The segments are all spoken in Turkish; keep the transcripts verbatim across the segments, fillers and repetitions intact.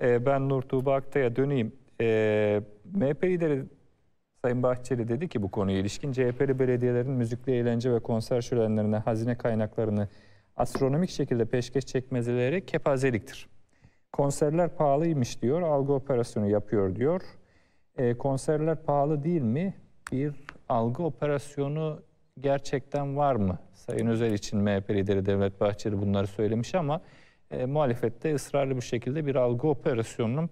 Ben Nur Tuğba Aktay'a döneyim. E, M H P lideri Sayın Bahçeli dedi ki bu konuya ilişkin C H P'li belediyelerin müzikli eğlence ve konser şölenlerine hazine kaynaklarını astronomik şekilde peşkeş çekmeleri kepazeliktir. Konserler pahalıymış diyor, algı operasyonu yapıyor diyor. E, konserler pahalı değil mi? Bir algı operasyonu gerçekten var mı? Sayın Özel için M H P lideri Devlet Bahçeli bunları söylemiş ama e, muhalefette ısrarlı bir şekilde bir algı operasyonunun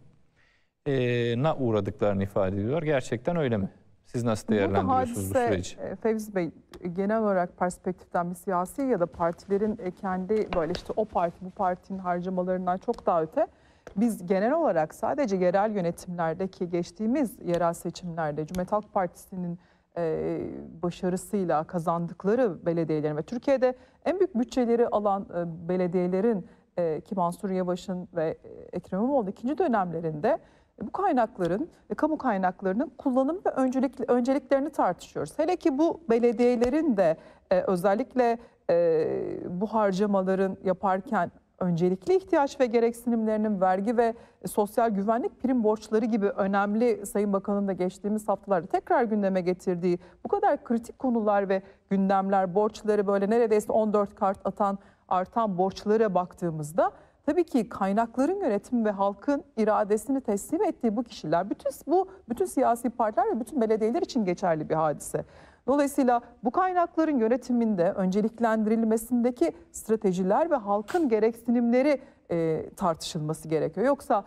na uğradıklarını ifade ediyor. Gerçekten öyle mi? Siz nasıl değerlendiriyorsunuz bu süreci? Fevzi Bey, genel olarak perspektiften bir siyasi ya da partilerin kendi böyle işte o parti bu partinin harcamalarından çok daha öte, biz genel olarak sadece yerel yönetimlerdeki geçtiğimiz yerel seçimlerde Cumhuriyet Halk Partisi'nin başarısıyla kazandıkları belediyelerin ve Türkiye'de en büyük bütçeleri alan belediyelerin ki Mansur Yavaş'ın ve Ekrem İmamoğlu'nun ikinci dönemlerinde bu kaynakların, kamu kaynaklarının kullanım ve öncelik, önceliklerini tartışıyoruz. Hele ki bu belediyelerin de e, özellikle e, bu harcamaların yaparken öncelikli ihtiyaç ve gereksinimlerinin vergi ve sosyal güvenlik prim borçları gibi önemli, Sayın Bakan'ın da geçtiğimiz haftalarda tekrar gündeme getirdiği bu kadar kritik konular ve gündemler, borçları böyle neredeyse on dört kart atan artan borçlara baktığımızda tabii ki kaynakların yönetimi ve halkın iradesini teslim ettiği bu kişiler, bütün bu bütün siyasi partiler ve bütün belediyeler için geçerli bir hadise. Dolayısıyla bu kaynakların yönetiminde önceliklendirilmesindeki stratejiler ve halkın gereksinimleri e, tartışılması gerekiyor. Yoksa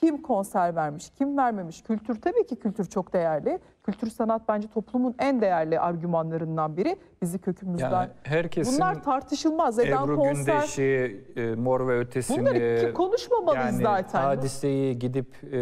kim konser vermiş, kim vermemiş? Kültür, tabii ki kültür çok değerli. Kültür, sanat bence toplumun en değerli argümanlarından biri. Bizi kökümüzden. Yani herkesin, bunlar tartışılmaz. Eden Ebru konser, Gündeş'i, e, Mor ve Ötesi'ni. Bunları ki konuşmamalıyız yani zaten. Hadiseyi gidip e,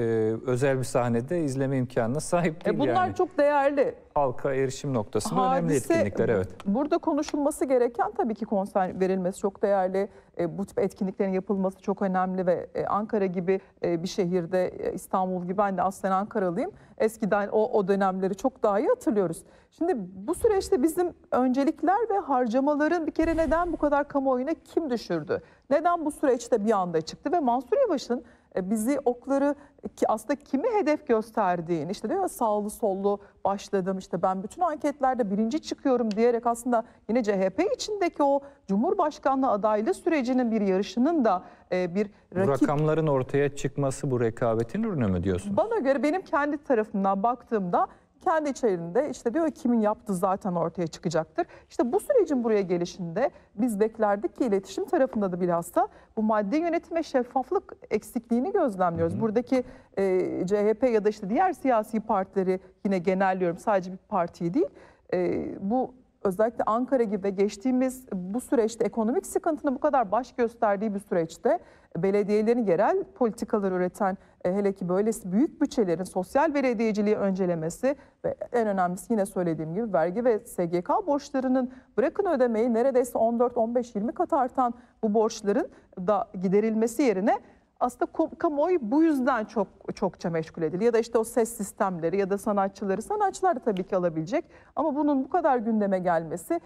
özel bir sahnede izleme imkanına sahip değil. E, bunlar yani çok değerli. Halka erişim noktasında hadise, önemli etkinlikler, evet. Burada konuşulması gereken tabii ki konser verilmesi çok değerli. E, bu tip etkinliklerin yapılması çok önemli ve e, Ankara gibi e, bir şehirde, e, İstanbul gibi, ben de aslen Ankaralıyım. Eskiden o, o dönemleri çok daha iyi hatırlıyoruz. Şimdi bu süreçte bizim öncelikler ve harcamaların bir kere neden bu kadar kamuoyuna kim düşürdü? Neden bu süreçte bir anda çıktı ve Mansur Yavaş'ın bizi okları ki aslında kimi hedef gösterdiğini, işte diyor ya, sağlı sollu başladım, işte ben bütün anketlerde birinci çıkıyorum diyerek aslında yine C H P içindeki o Cumhurbaşkanlığı adaylığı sürecinin bir yarışının da bir rakip. Bu rakamların ortaya çıkması bu rekabetin ürünü mü diyorsunuz? Bana göre, benim kendi tarafından baktığımda, kendi içerisinde işte diyor kimin yaptığı zaten ortaya çıkacaktır. İşte bu sürecin buraya gelişinde biz beklerdik ki iletişim tarafında da bilhassa bu maddi yönetime şeffaflık eksikliğini gözlemliyoruz. Hı hı. Buradaki e, C H P ya da işte diğer siyasi partileri, yine genelliyorum, sadece bir partiyi değil, e, bu özellikle Ankara gibi geçtiğimiz bu süreçte ekonomik sıkıntının bu kadar baş gösterdiği bir süreçte belediyelerin yerel politikalar üreten, hele ki böylesi büyük bütçelerin sosyal belediyeciliği öncelemesi ve en önemlisi yine söylediğim gibi vergi ve S G K borçlarının, bırakın ödemeyi, neredeyse on dört on beş yirmi kat artan bu borçların da giderilmesi yerine aslında kamuoyu bu yüzden çok çokça meşgul edildi. Ya da işte o ses sistemleri ya da sanatçıları, sanatçılar da tabii ki alabilecek. Ama bunun bu kadar gündeme gelmesi,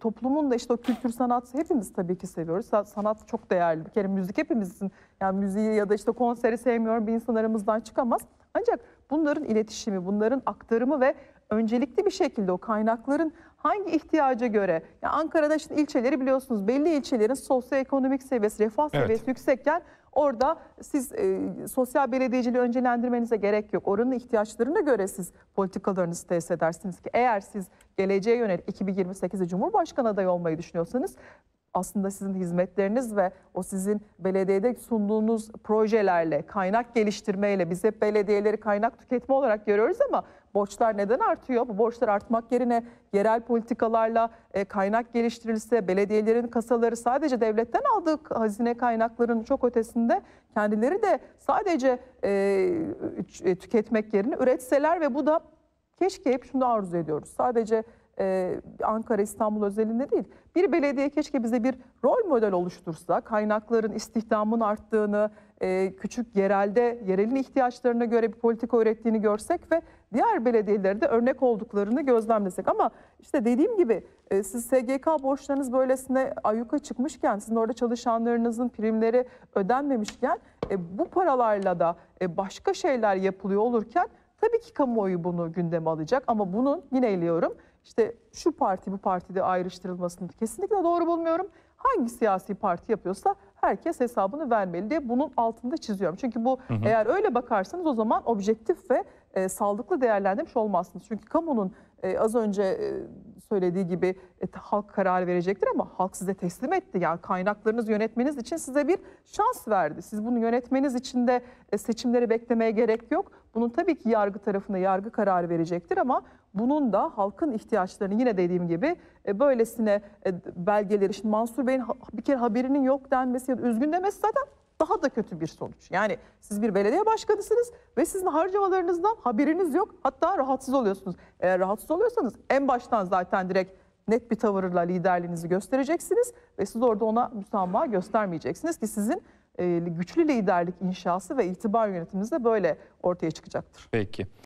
toplumun da işte o kültür, sanat, hepimiz tabii ki seviyoruz. Sanat çok değerli. Bir kere müzik hepimizin, yani müziği ya da işte konseri sevmiyor bir insan aramızdan çıkamaz. Ancak bunların iletişimi, bunların aktarımı ve öncelikli bir şekilde o kaynakların hangi ihtiyaca göre, yani Ankara'da şimdi ilçeleri biliyorsunuz, belli ilçelerin sosyoekonomik seviyesi, refah seviyesi, evet, yüksekken orada siz e, sosyal belediyeciliği öncelendirmenize gerek yok. Oranın ihtiyaçlarına göre siz politikalarınızı tesis edersiniz ki eğer siz geleceğe yönelik iki bin yirmi sekizde Cumhurbaşkanı adayı olmayı düşünüyorsanız, aslında sizin hizmetleriniz ve o sizin belediyede sunduğunuz projelerle, kaynak geliştirmeyle, biz hep belediyeleri kaynak tüketme olarak görüyoruz ama borçlar neden artıyor? Bu borçlar artmak yerine yerel politikalarla e, kaynak geliştirilse, belediyelerin kasaları sadece devletten aldığı hazine kaynaklarının çok ötesinde, kendileri de sadece e, tüketmek yerine üretseler ve bu da, keşke hep şunu arzu ediyoruz, sadece Ee, Ankara, İstanbul özelinde değil, bir belediye keşke bize bir rol model oluştursa, kaynakların, istihdamın arttığını, e, küçük yerelde, yerelin ihtiyaçlarına göre bir politika ürettiğini görsek ve diğer belediyeleri de örnek olduklarını gözlemlesek. Ama işte dediğim gibi e, siz S G K borçlarınız böylesine ayyuka çıkmışken, sizin orada çalışanlarınızın primleri ödenmemişken e, bu paralarla da e, başka şeyler yapılıyor olurken tabii ki kamuoyu bunu gündeme alacak. Ama bunun, yine eliyorum, işte şu parti bu partide ayrıştırılmasını kesinlikle doğru bulmuyorum. Hangi siyasi parti yapıyorsa herkes hesabını vermeli diye bunun altında çiziyorum. Çünkü bu, hı hı, eğer öyle bakarsanız o zaman objektif ve e, sağlıklı değerlendirmiş olmazsınız. Çünkü kamunun e, az önce e, söylediği gibi e, halk karar verecektir ama halk size teslim etti. Yani kaynaklarınızı yönetmeniz için size bir şans verdi. Siz bunu yönetmeniz için de e, seçimleri beklemeye gerek yok. Bunun tabii ki yargı tarafında yargı kararı verecektir ama bunun da halkın ihtiyaçlarını, yine dediğim gibi e, böylesine e, belgeleri, şimdi Mansur Bey'in bir kere haberinin yok denmesi ya da üzgün demesi zaten daha da kötü bir sonuç. Yani siz bir belediye başkanısınız ve sizin harcamalarınızdan haberiniz yok, hatta rahatsız oluyorsunuz. Eğer rahatsız oluyorsanız en baştan zaten direkt net bir tavırla liderliğinizi göstereceksiniz ve siz orada ona müsamaha göstermeyeceksiniz ki sizin e, güçlü liderlik inşası ve itibar yönetiminiz de böyle ortaya çıkacaktır. Peki.